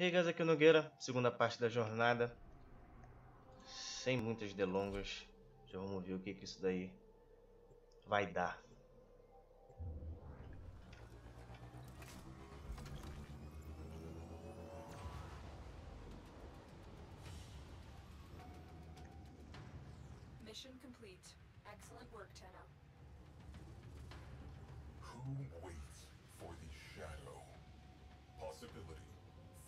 Hey guys, aqui é o Nogueira, segunda parte da jornada. Sem muitas delongas, já vamos ver o que isso daí vai dar. Mission complete. Excellent work, Tenno. Who waits for the shadow? Possibility.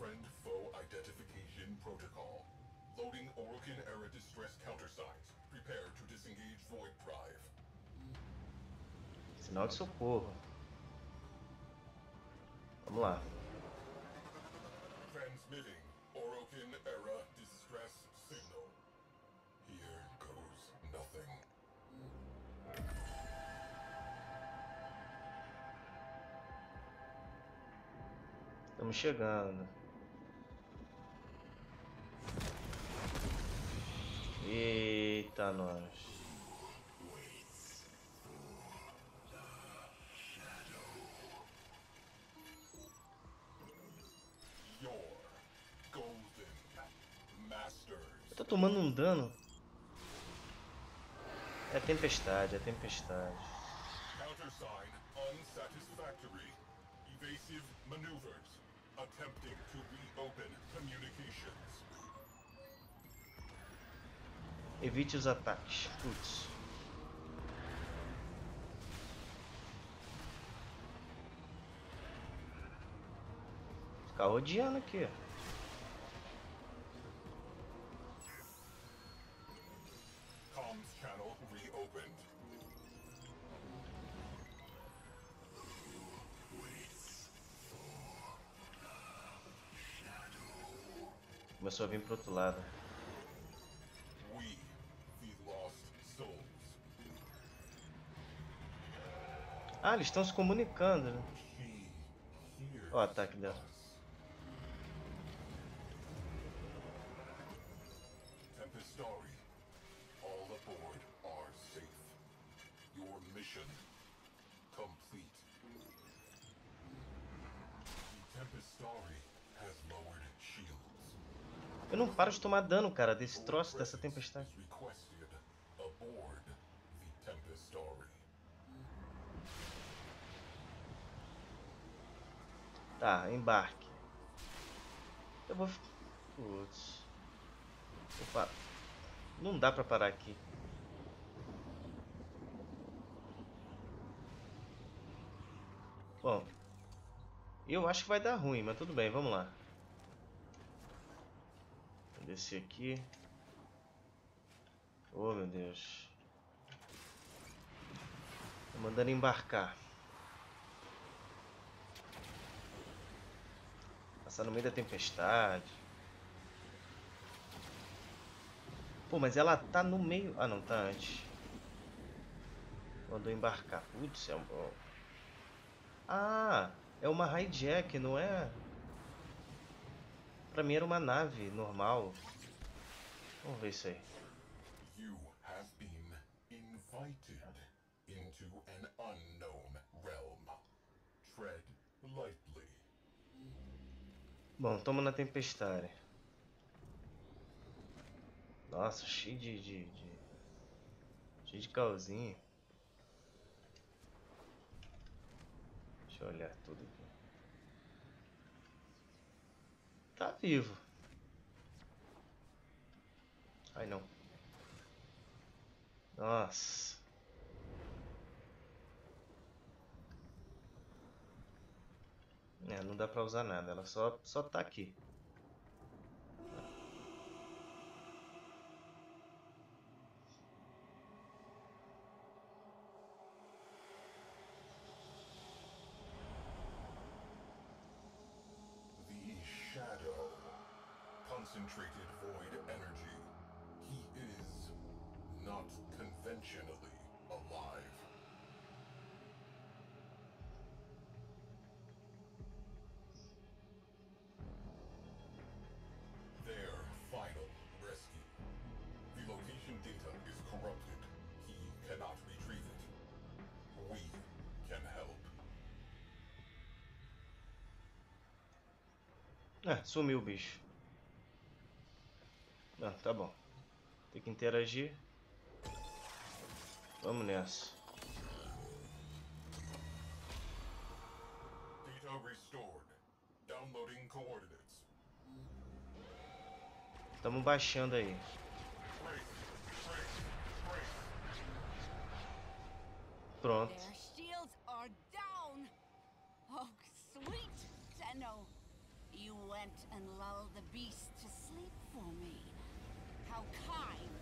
Friend-foe identification protocol. Loading Orokin era distress countersigns. Prepare to disengage Void Drive. Sinal de socorro. Vamos lá. Transmitting Orokin era distress signal. Here goes nothing. Estamos chegando. Eita, nós. Eu tô tomando um dano. É a tempestade, é a tempestade. Countersign unsatisfactory. Evasive maneuvers. Attempting to reopen communications. Evite os ataques. Putz. Ficar rodeando aqui. Comms channel reopened. Começou a vir pro outro lado. Ah, eles estão se comunicando, né? Olha o ataque dela. Tempestarii, all aboard are safe. Your mission complete. Tempestarii has lowered shields. Eu não paro de tomar dano, cara, desse troço, dessa tempestade. Tá, embarque. Eu vou... Putz. Opa. Não dá pra parar aqui. Bom. Eu acho que vai dar ruim, mas tudo bem, vamos lá. Vou descer aqui. Oh, meu Deus. Tô mandando embarcar. Passar no meio da tempestade. Pô, mas ela tá no meio... Ah, não, tá antes. Mandou embarcar. Putz, é um... Ah, é uma hijack, não é? Pra mim era uma nave normal. Vamos ver isso aí. You have been invited into an unknown realm. Tread lightly. Bom, toma na tempestade. Nossa, cheio de cheio de calzinha. Deixa eu olhar tudo aqui. Tá vivo. Ai, não. Nossa. É, não dá pra usar nada, ela só tá aqui. The shadow, concentrated void energy. He is not conventionally alive. Ah, sumiu o bicho. Ah, tá bom. Tem que interagir. Vamos nessa. Data restored. Downloading coordinates. Estamos baixando aí. Pronto. Their shields are down. Oh, sweet Tenno. You went and lulled the beast to sleep for me. How kind.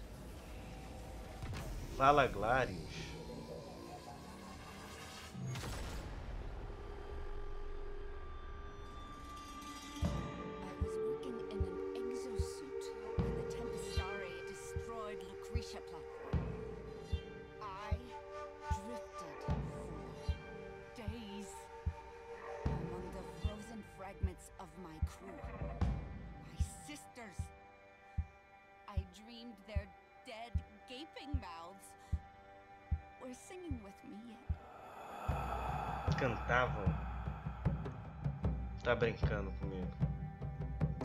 Vala Glarios. I was working in an exosuit when the Tempestarii destroyed Lucretia platform. I drifted for days among the frozen fragments of my crew. My sisters. I dreamed their dead, gaping mouths were singing with me. Cantavam. Tá brincando comigo.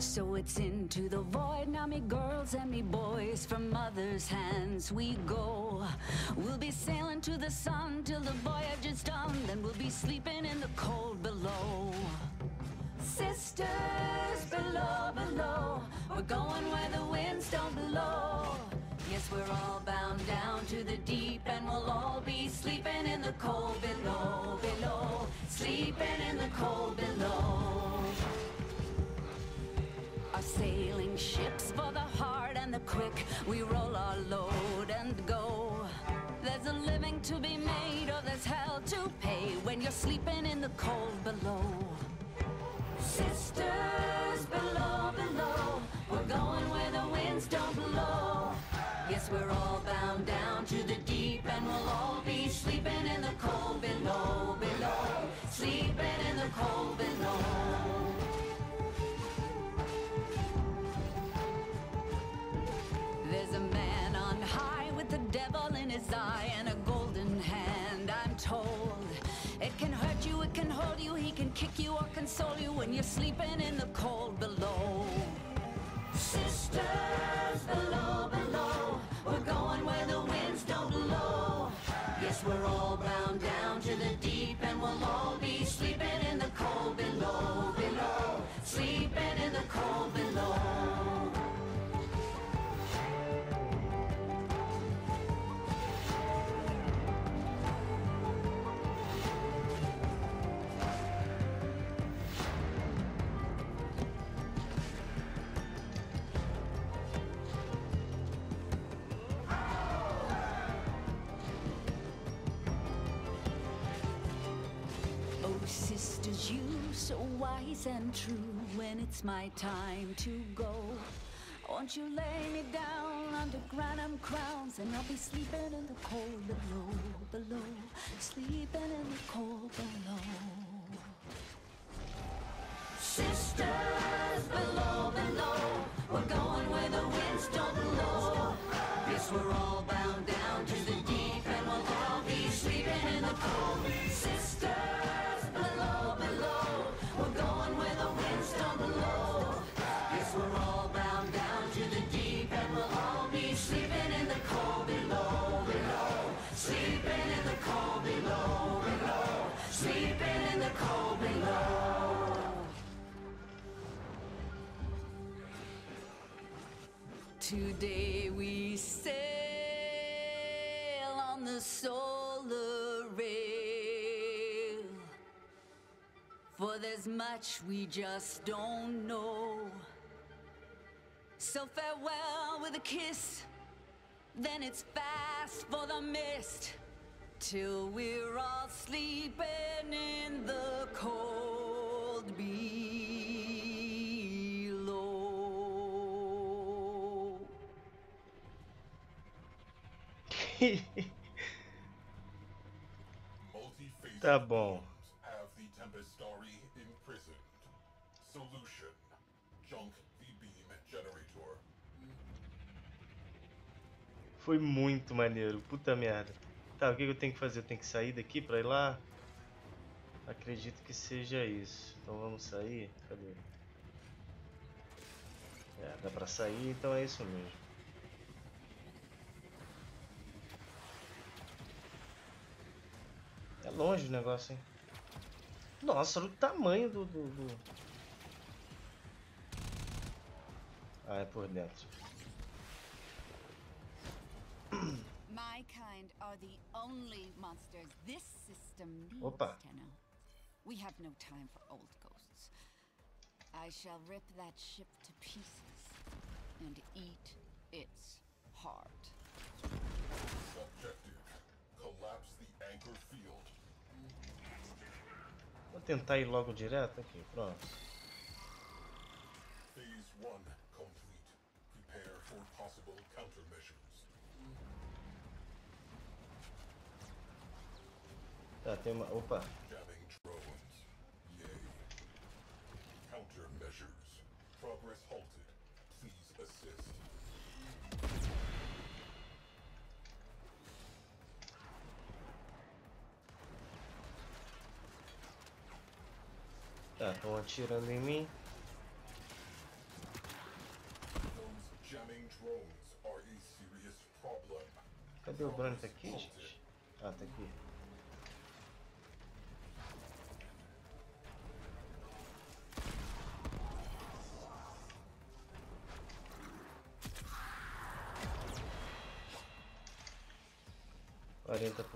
So it's into the void now, me girls and me boys, from mother's hands we go. We'll be sailing to the sun till the voyage is done, then we'll be sleeping in the cold below. Sisters, below, below, we're going where the winds don't blow. Yes, we're all bound down to the deep, and we'll all be sleeping in the cold below, below, sleeping in the cold below. Our sailing ships for the hard and the quick, we roll our load and go. There's a living to be made, or there's hell to pay when you're sleeping in the cold below. Sisters, below, below, we're going where the winds don't blow. Yes, we're all bound down to the deep, and we'll all be sleeping in the cold below, below, sleeping in the cold below. There's a man on high with the devil in his eye and a golden hand, I'm told. It can hurt you, it can hold you, he can kick you or console you when you're sleeping in the cold below. Sisters, below, below, we're going where the winds don't blow. Yes, we're all bound down to the deep, and we'll all be sleeping in the cold below, below, sleeping in the cold below. Sisters, you so wise and true, when it's my time to go, won't you lay me down under Granum crowns, and I'll be sleeping in the cold below, below, sleeping in the cold below. Sisters, below, below, we're going where the winds don't blow. Yes, we're all bound down to the deep, and we'll all be sleeping in the cold. Sisters, below, below, we're going where the winds don't blow. Yes, we're all bound down to the deep, and we'll all be sleeping in the cold below, below, sleeping in the cold below, below, sleeping in the cold below. Today we sail on the solar rail, for there's much we just don't know. So farewell with a kiss, then it's fast for the mist, till we're all sleeping in the cold below. Tá bom. Have the Tempestarii imprisoned. Solution: junk the beam generator. Foi muito maneiro, puta merda. Tá, o que eu tenho que fazer? Eu tenho que sair daqui pra ir lá? Acredito que seja isso. Então vamos sair. Cadê? Dá pra sair, então é isso mesmo. É longe o negócio, hein? Nossa, olha o tamanho do... Ah, é por dentro. My kind are the only monsters this system needs, Tenno. We have no time for old ghosts. I shall rip that ship to pieces and eat its heart. Objective: collapse the anchor field. Vou tentar ir logo direto aqui, pronto. Phase 1 complete. Prepare for possible countermeasures. Tá, tem uma... Opa! Tá, estão atirando em mim. Cadê o drone? Tá aqui, gente? Ah, tá aqui.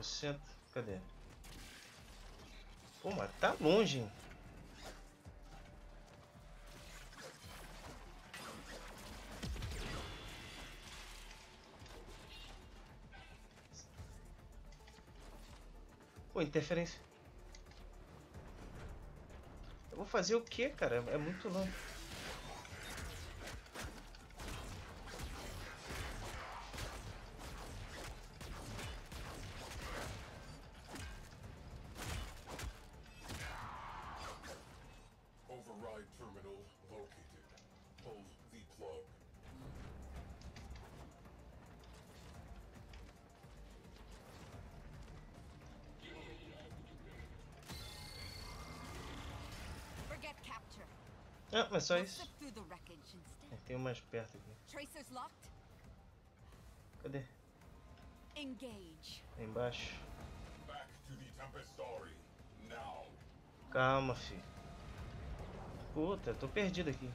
Cento, cadê? Pô, mas tá longe, hein? Pô, interferência. Eu vou fazer o que, cara? É muito longe. Ah, mas só isso. Tem um mais perto aqui. Cadê? Lá embaixo. Calma, filho. Puta, tô perdido aqui.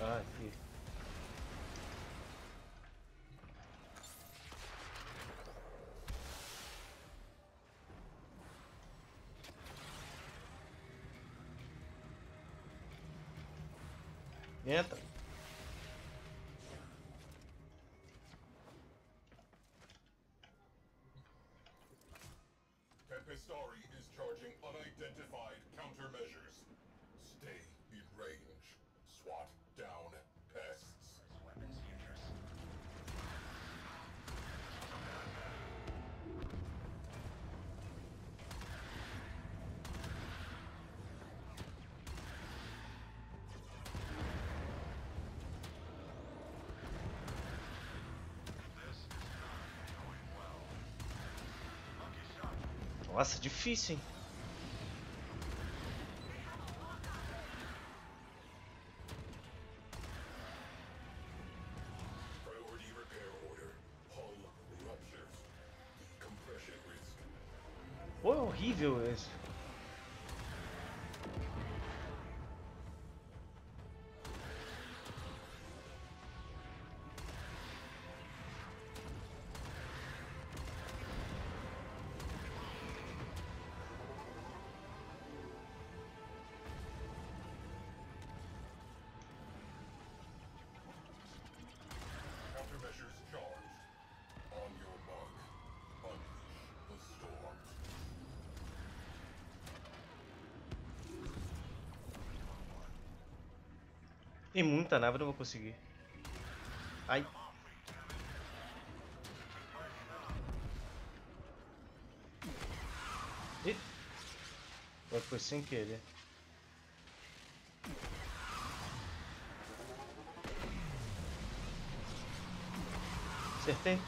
Ah, aqui. Entra. Tempestarii is charging unidentified countermeasures. Stay in range. Swat down pests. Weapons users. Nossa, difícil, hein? Pô, é horrível esse. Tem muita nave, não vou conseguir. Ai. Ih. Agora foi sem querer. Acertei.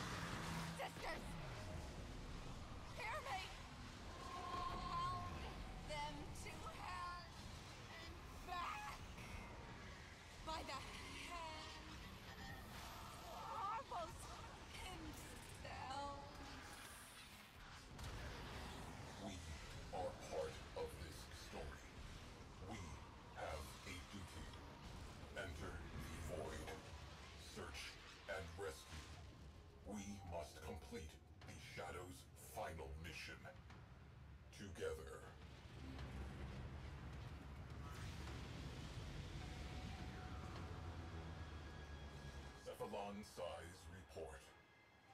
One size report.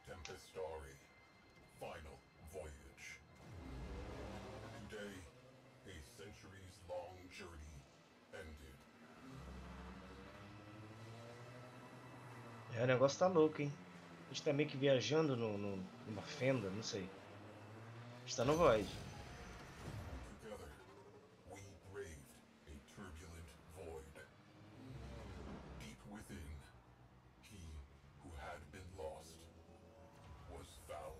Tempestarii. Final voyage. Today, a centuries-long journey ended. É, o negócio tá louco, hein? A gente tá meio que viajando numa fenda, não sei. A gente tá no Void. Together, we braved a turbulent void. Deep within, he who had been lost was found.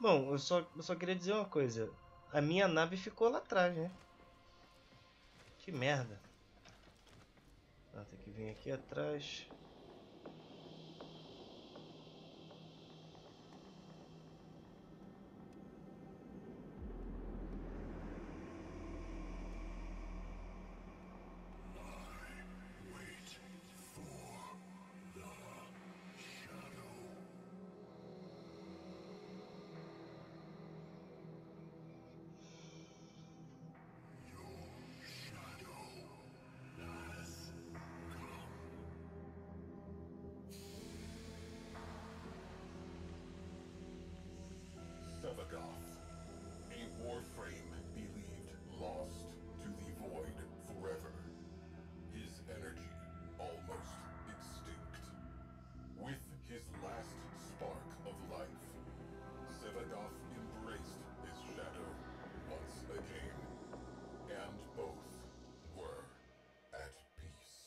Bom, eu só queria dizer uma coisa. A minha nave ficou lá atrás, né? Que merda. Ah, tem que vir aqui atrás. Sevagoth, a warframe believed lost to the void forever, his energy almost extinct. With his last spark of life, Sevagoth embraced his shadow once again, and both were at peace.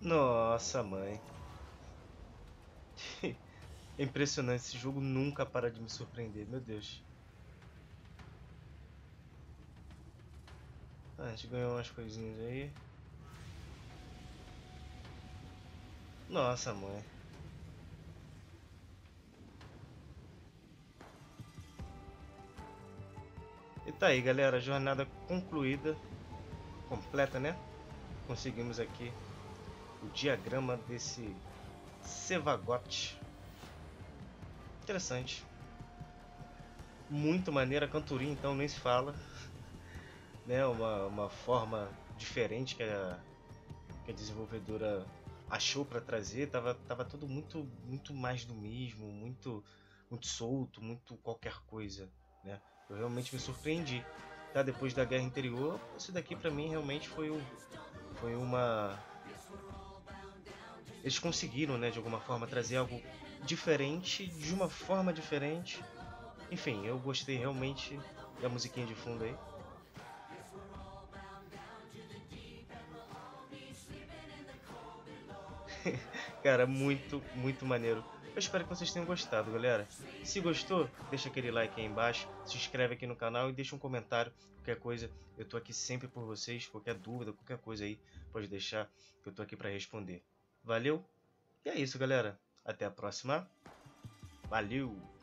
Nossa, mãe. É impressionante, esse jogo nunca para de me surpreender, meu Deus. Ah, a gente ganhou umas coisinhas aí. Nossa, mãe. E tá aí, galera, jornada concluída. Completa, né? Conseguimos aqui o diagrama desse Sevagoth. Interessante. Muito maneira. Cantoria então nem se fala. Né? Uma forma diferente que a desenvolvedora achou para trazer. Tava tudo muito mais do mesmo. Muito solto. Muito qualquer coisa. Né? Eu realmente me surpreendi. Tá? Depois da guerra interior, isso daqui para mim realmente foi uma... Eles conseguiram, né, de alguma forma, trazer algo diferente, de uma forma diferente. Enfim, eu gostei realmente da musiquinha de fundo aí. cara, muito maneiro. Eu espero que vocês tenham gostado, galera. Se gostou, deixa aquele like aí embaixo, se inscreve aqui no canal e deixa um comentário, qualquer coisa. Eu tô aqui sempre por vocês, qualquer dúvida, qualquer coisa aí, pode deixar que eu tô aqui para responder. Valeu? E é isso, galera. Até a próxima. Valeu!